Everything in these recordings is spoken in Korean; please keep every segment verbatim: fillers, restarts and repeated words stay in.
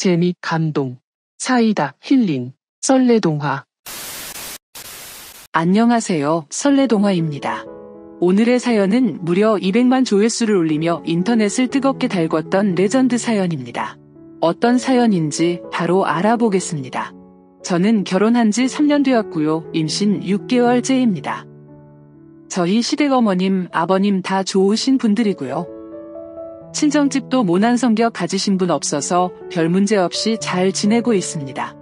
재미, 감동, 사이다, 힐링, 썰래동화. 안녕하세요. 썰래동화입니다. 오늘의 사연은 무려 이백만 조회수를 올리며 인터넷을 뜨겁게 달궜던 레전드 사연입니다. 어떤 사연인지 바로 알아보겠습니다. 저는 결혼한 지 삼 년 되었고요. 임신 육 개월째입니다. 저희 시댁 어머님, 아버님 다 좋으신 분들이고요. 친정집도 모난 성격 가지신 분 없어서 별 문제 없이 잘 지내고 있습니다.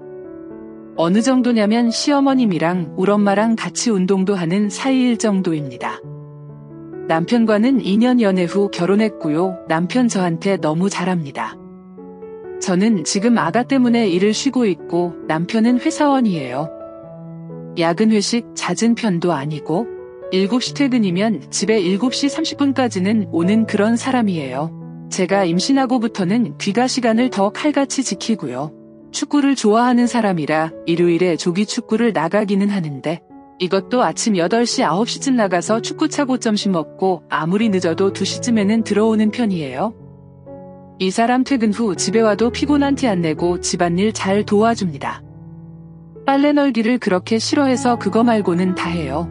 어느 정도냐면 시어머님이랑 울엄마랑 같이 운동도 하는 사이일 정도입니다. 남편과는 이 년 연애 후 결혼했고요. 남편 저한테 너무 잘합니다. 저는 지금 아가 때문에 일을 쉬고 있고 남편은 회사원이에요. 야근 회식 잦은 편도 아니고 일곱 시 퇴근이면 집에 일곱 시 삼십 분까지는 오는 그런 사람이에요. 제가 임신하고부터는 귀가 시간을 더 칼같이 지키고요. 축구를 좋아하는 사람이라 일요일에 조기 축구를 나가기는 하는데 이것도 아침 여덟 시 아홉 시쯤 나가서 축구 차고 점심 먹고 아무리 늦어도 두 시쯤에는 들어오는 편이에요. 이 사람 퇴근 후 집에 와도 피곤한 티 안 내고 집안일 잘 도와줍니다. 빨래 널기를 그렇게 싫어해서 그거 말고는 다 해요.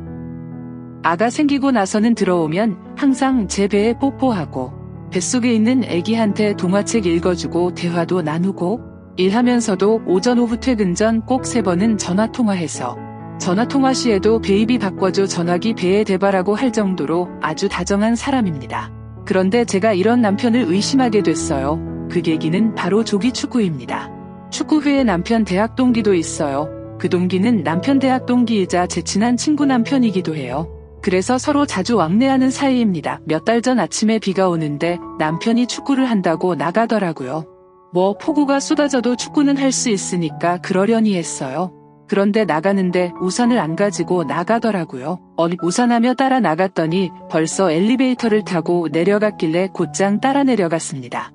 아가 생기고 나서는 들어오면 항상 제 배에 뽀뽀하고 뱃속에 있는 애기한테 동화책 읽어주고 대화도 나누고 일하면서도 오전 오후 퇴근 전 꼭 세 번은 전화통화해서 전화통화 시에도 베이비 바꿔줘 전화기 배에 대바라고 할 정도로 아주 다정한 사람입니다. 그런데 제가 이런 남편을 의심하게 됐어요. 그 계기는 바로 조기 축구입니다. 축구 후에 남편 대학 동기도 있어요. 그 동기는 남편 대학 동기이자 제 친한 친구 남편이기도 해요. 그래서 서로 자주 왕래하는 사이입니다. 몇 달 전 아침에 비가 오는데 남편이 축구를 한다고 나가더라고요. 뭐 폭우가 쏟아져도 축구는 할 수 있으니까 그러려니 했어요. 그런데 나가는데 우산을 안 가지고 나가더라고요. 어리 우산하며 따라 나갔더니 벌써 엘리베이터를 타고 내려갔길래 곧장 따라 내려갔습니다.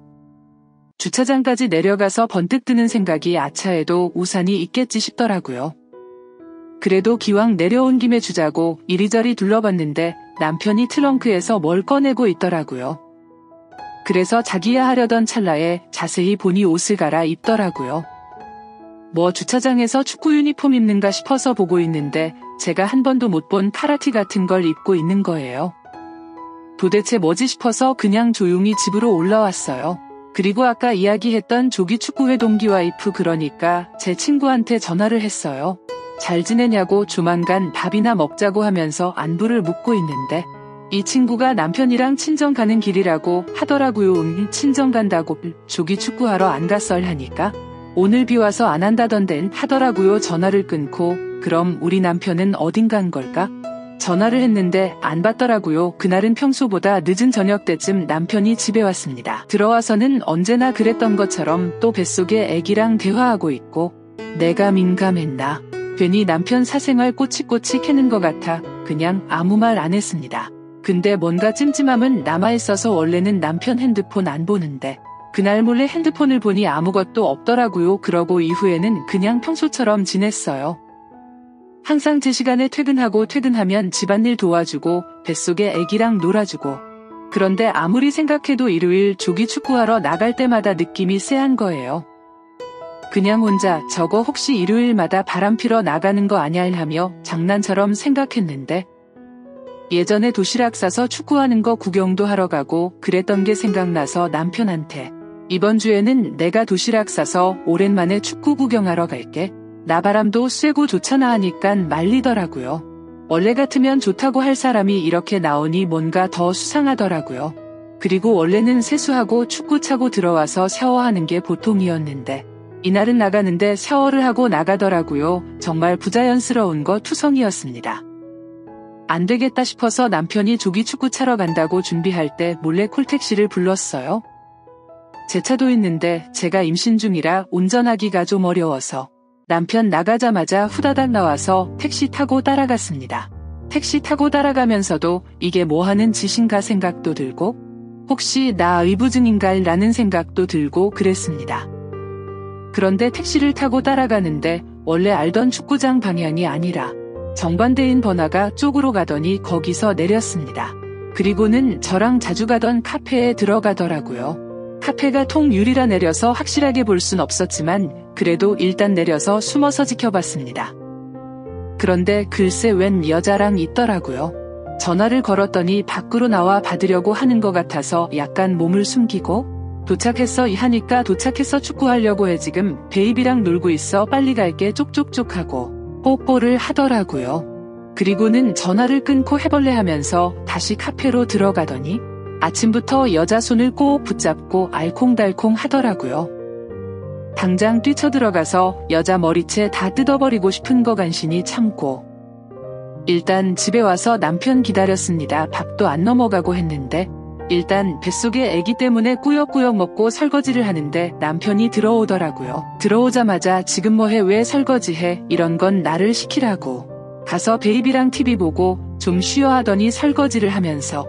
주차장까지 내려가서 번뜩 드는 생각이 아차에도 우산이 있겠지 싶더라고요. 그래도 기왕 내려온 김에 주자고 이리저리 둘러봤는데 남편이 트렁크에서 뭘 꺼내고 있더라고요. 그래서 자기야 하려던 찰나에 자세히 보니 옷을 갈아입더라고요. 뭐 주차장에서 축구 유니폼 입는가 싶어서 보고 있는데 제가 한 번도 못 본 카라티 같은 걸 입고 있는 거예요. 도대체 뭐지 싶어서 그냥 조용히 집으로 올라왔어요. 그리고 아까 이야기했던 조기 축구회 동기와 이프 그러니까 제 친구한테 전화를 했어요. 잘 지내냐고 조만간 밥이나 먹자고 하면서 안부를 묻고 있는데 이 친구가 남편이랑 친정 가는 길이라고 하더라고요. 음, 친정 간다고 조기 축구하러 안 갔을 하니까 오늘 비와서 안 한다던데 하더라고요. 전화를 끊고 그럼 우리 남편은 어딘가 간 걸까? 전화를 했는데 안 받더라고요. 그날은 평소보다 늦은 저녁 때쯤 남편이 집에 왔습니다. 들어와서는 언제나 그랬던 것처럼 또 뱃속에 애기랑 대화하고 있고 내가 민감했나? 괜히 남편 사생활 꼬치꼬치 캐는 것 같아 그냥 아무 말 안 했습니다. 근데 뭔가 찜찜함은 남아있어서 원래는 남편 핸드폰 안 보는데 그날 몰래 핸드폰을 보니 아무것도 없더라고요. 그러고 이후에는 그냥 평소처럼 지냈어요. 항상 제 시간에 퇴근하고 퇴근하면 집안일 도와주고 뱃속에 애기랑 놀아주고. 그런데 아무리 생각해도 일요일 조기 축구하러 나갈 때마다 느낌이 쎄한 거예요. 그냥 혼자 저거 혹시 일요일마다 바람 피러 나가는 거 아냐 하며 장난처럼 생각했는데 예전에 도시락 싸서 축구하는 거 구경도 하러 가고 그랬던 게 생각나서 남편한테 이번 주에는 내가 도시락 싸서 오랜만에 축구 구경하러 갈게. 나바람도 쐬고 좋잖아 하니깐 말리더라고요. 원래 같으면 좋다고 할 사람이 이렇게 나오니 뭔가 더 수상하더라고요. 그리고 원래는 세수하고 축구 차고 들어와서 샤워하는 게 보통이었는데 이날은 나가는데 샤워를 하고 나가더라고요. 정말 부자연스러운 거 투성이었습니다. 안 되겠다 싶어서 남편이 조기 축구 차러 간다고 준비할 때 몰래 콜택시를 불렀어요. 제 차도 있는데 제가 임신 중이라 운전하기가 좀 어려워서 남편 나가자마자 후다닥 나와서 택시 타고 따라갔습니다. 택시 타고 따라가면서도 이게 뭐 하는 짓인가 생각도 들고 혹시 나 의부증인가 라는 생각도 들고 그랬습니다. 그런데 택시를 타고 따라가는데 원래 알던 축구장 방향이 아니라 정반대인 번화가 쪽으로 가더니 거기서 내렸습니다. 그리고는 저랑 자주 가던 카페에 들어가더라고요. 카페가 통유리라 내려서 확실하게 볼 순 없었지만 그래도 일단 내려서 숨어서 지켜봤습니다. 그런데 글쎄 웬 여자랑 있더라고요. 전화를 걸었더니 밖으로 나와 받으려고 하는 것 같아서 약간 몸을 숨기고 도착했어 이 하니까 도착했어 축구하려고 해 지금 베이비랑 놀고 있어 빨리 갈게 쪽쪽쪽 하고 뽀뽀를 하더라고요. 그리고는 전화를 끊고 해벌레 하면서 다시 카페로 들어가더니 아침부터 여자 손을 꼭 붙잡고 알콩달콩 하더라고요. 당장 뛰쳐들어가서 여자 머리채 다 뜯어버리고 싶은 거 간신히 참고 일단 집에 와서 남편 기다렸습니다. 밥도 안 넘어가고 했는데 일단 뱃속에 애기 때문에 꾸역꾸역 먹고 설거지를 하는데 남편이 들어오더라고요. 들어오자마자 지금 뭐해 왜 설거지해 이런 건 나를 시키라고 가서 베이비랑 티비 보고 좀 쉬어 하더니 설거지를 하면서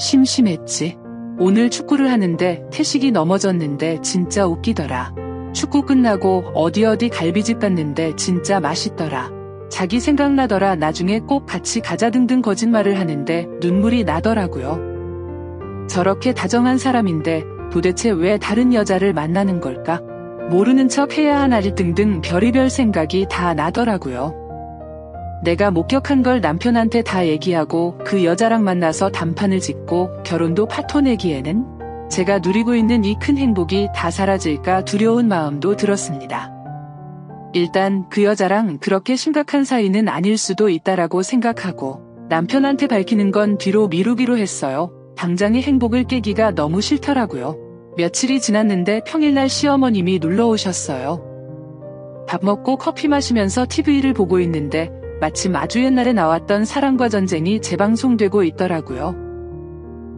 심심했지. 오늘 축구를 하는데 태식이 넘어졌는데 진짜 웃기더라. 축구 끝나고 어디 어디 갈비집 갔는데 진짜 맛있더라. 자기 생각나더라 나중에 꼭 같이 가자 등등 거짓말을 하는데 눈물이 나더라고요. 저렇게 다정한 사람인데 도대체 왜 다른 여자를 만나는 걸까? 모르는 척 해야 하나 등등 별의별 생각이 다 나더라고요. 내가 목격한 걸 남편한테 다 얘기하고 그 여자랑 만나서 단판을 짓고 결혼도 파토 내기에는 제가 누리고 있는 이 큰 행복이 다 사라질까 두려운 마음도 들었습니다. 일단 그 여자랑 그렇게 심각한 사이는 아닐 수도 있다라고 생각하고 남편한테 밝히는 건 뒤로 미루기로 했어요. 당장의 행복을 깨기가 너무 싫더라고요. 며칠이 지났는데 평일날 시어머님이 놀러 오셨어요. 밥 먹고 커피 마시면서 티비를 보고 있는데 마침 아주 옛날에 나왔던 사랑과 전쟁이 재방송되고 있더라고요.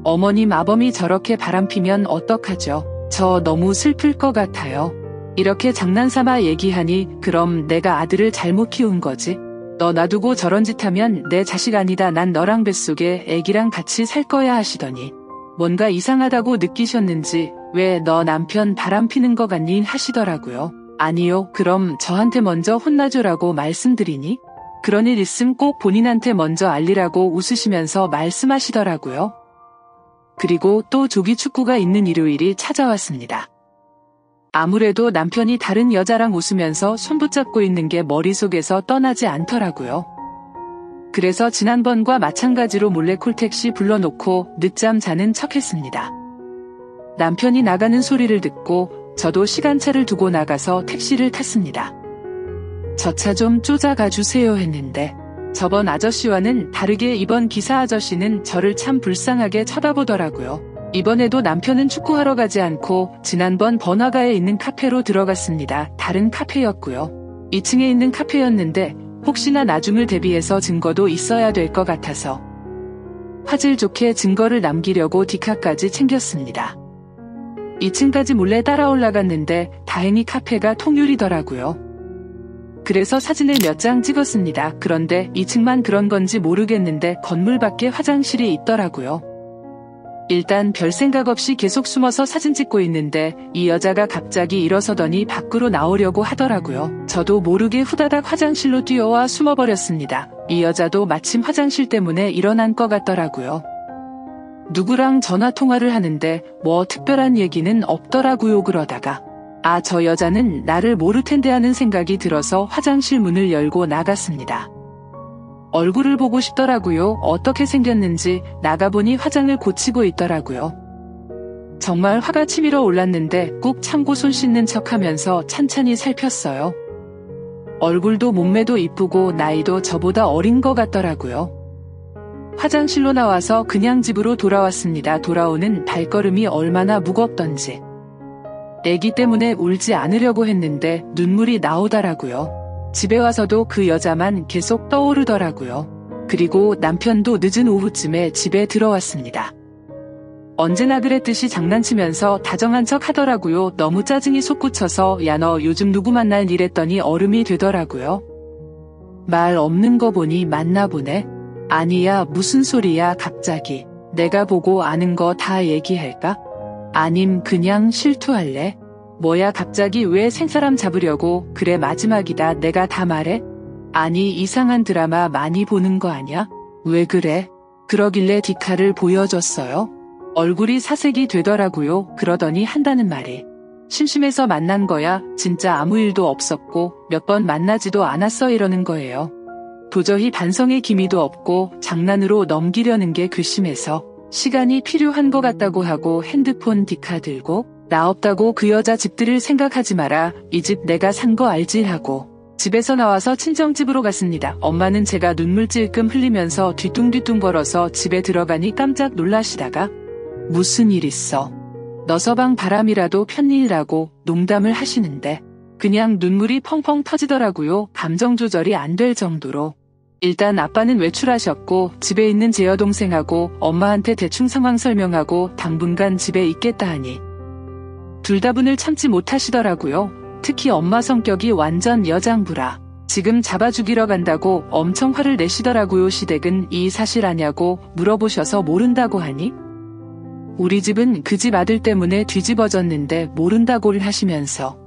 어머님 아범이 저렇게 바람피면 어떡하죠? 저 너무 슬플 것 같아요. 이렇게 장난삼아 얘기하니 그럼 내가 아들을 잘못 키운 거지? 너 놔두고 저런 짓 하면 내 자식 아니다 난 너랑 뱃속에 애기랑 같이 살 거야 하시더니 뭔가 이상하다고 느끼셨는지 왜 너 남편 바람피는 것 같니 하시더라고요. 아니요 그럼 저한테 먼저 혼나주라고 말씀드리니? 그런 일 있음 꼭 본인한테 먼저 알리라고 웃으시면서 말씀하시더라고요. 그리고 또 조기 축구가 있는 일요일이 찾아왔습니다. 아무래도 남편이 다른 여자랑 웃으면서 손붙잡고 있는 게 머릿속에서 떠나지 않더라고요. 그래서 지난번과 마찬가지로 몰래 콜택시 불러놓고 늦잠 자는 척했습니다. 남편이 나가는 소리를 듣고 저도 시간차를 두고 나가서 택시를 탔습니다. 저 차 좀 쫓아가 주세요 했는데 저번 아저씨와는 다르게 이번 기사 아저씨는 저를 참 불쌍하게 쳐다보더라고요. 이번에도 남편은 축구하러 가지 않고 지난번 번화가에 있는 카페로 들어갔습니다. 다른 카페였고요. 이 층에 있는 카페였는데 혹시나 나중을 대비해서 증거도 있어야 될 것 같아서 화질 좋게 증거를 남기려고 디카까지 챙겼습니다. 이 층까지 몰래 따라 올라갔는데 다행히 카페가 통유리더라고요. 그래서 사진을 몇 장 찍었습니다. 그런데 이 층만 그런 건지 모르겠는데 건물 밖에 화장실이 있더라고요. 일단 별 생각 없이 계속 숨어서 사진 찍고 있는데 이 여자가 갑자기 일어서더니 밖으로 나오려고 하더라고요. 저도 모르게 후다닥 화장실로 뛰어와 숨어버렸습니다. 이 여자도 마침 화장실 때문에 일어난 것 같더라고요. 누구랑 전화통화를 하는데 뭐 특별한 얘기는 없더라고요. 그러다가 아, 저 여자는 나를 모를 텐데 하는 생각이 들어서 화장실 문을 열고 나갔습니다. 얼굴을 보고 싶더라고요. 어떻게 생겼는지 나가보니 화장을 고치고 있더라고요. 정말 화가 치밀어 올랐는데 꾹 참고 손 씻는 척하면서 찬찬히 살폈어요. 얼굴도 몸매도 이쁘고 나이도 저보다 어린 것 같더라고요. 화장실로 나와서 그냥 집으로 돌아왔습니다. 돌아오는 발걸음이 얼마나 무겁던지. 애기 때문에 울지 않으려고 했는데 눈물이 나오더라고요. 집에 와서도 그 여자만 계속 떠오르더라고요. 그리고 남편도 늦은 오후쯤에 집에 들어왔습니다. 언제나 그랬듯이 장난치면서 다정한 척 하더라고요. 너무 짜증이 솟구쳐서 야 너 요즘 누구 만나 이랬더니 얼음이 되더라고요. 말 없는 거 보니 만나 보네. 아니야 무슨 소리야 갑자기. 내가 보고 아는 거 다 얘기할까? 아님 그냥 실투할래? 뭐야 갑자기 왜 생사람 잡으려고 그래 마지막이다 내가 다 말해? 아니 이상한 드라마 많이 보는 거 아냐? 왜 그래? 그러길래 디카를 보여줬어요. 얼굴이 사색이 되더라고요. 그러더니 한다는 말에 심심해서 만난 거야. 진짜 아무 일도 없었고 몇 번 만나지도 않았어 이러는 거예요. 도저히 반성의 기미도 없고 장난으로 넘기려는 게 괘씸해서 시간이 필요한 것 같다고 하고 핸드폰 디카 들고 나 없다고 그 여자 집들을 생각하지 마라. 이 집 내가 산 거 알지 하고 집에서 나와서 친정집으로 갔습니다. 엄마는 제가 눈물 찔끔 흘리면서 뒤뚱뒤뚱 걸어서 집에 들어가니 깜짝 놀라시다가 무슨 일 있어? 너 서방 바람이라도 폈니라고 농담을 하시는데 그냥 눈물이 펑펑 터지더라고요. 감정 조절이 안 될 정도로. 일단 아빠는 외출하셨고 집에 있는 제 여동생하고 엄마한테 대충 상황 설명하고 당분간 집에 있겠다 하니 둘 다 분을 참지 못하시더라고요. 특히 엄마 성격이 완전 여장부라 지금 잡아 죽이러 간다고 엄청 화를 내시더라고요. 시댁은 이 사실 아냐고 물어보셔서 모른다고 하니 우리 집은 그 집 아들 때문에 뒤집어졌는데 모른다고를 하시면서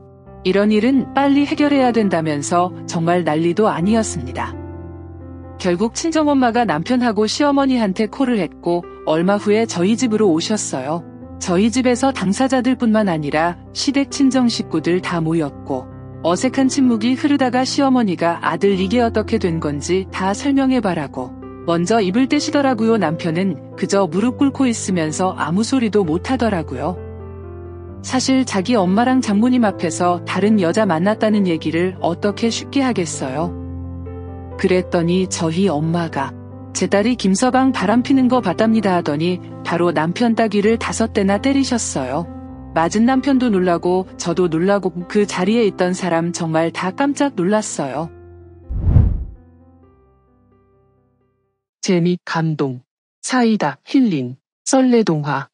이런 일은 빨리 해결해야 된다면서 정말 난리도 아니었습니다. 결국 친정엄마가 남편하고 시어머니한테 콜을 했고 얼마 후에 저희 집으로 오셨어요. 저희 집에서 당사자들뿐만 아니라 시댁 친정 식구들 다 모였고 어색한 침묵이 흐르다가 시어머니가 아들 이게 어떻게 된 건지 다 설명해봐라고 먼저 입을 떼시더라고요. 남편은 그저 무릎 꿇고 있으면서 아무 소리도 못하더라고요. 사실 자기 엄마랑 장모님 앞에서 다른 여자 만났다는 얘기를 어떻게 쉽게 하겠어요. 그랬더니 저희 엄마가 제 딸이 김서방 바람피는 거 봤답니다 하더니 바로 남편 따귀를 다섯 대나 때리셨어요. 맞은 남편도 놀라고 저도 놀라고 그 자리에 있던 사람 정말 다 깜짝 놀랐어요. 재미, 감동, 사이다, 힐링, 썰래동화.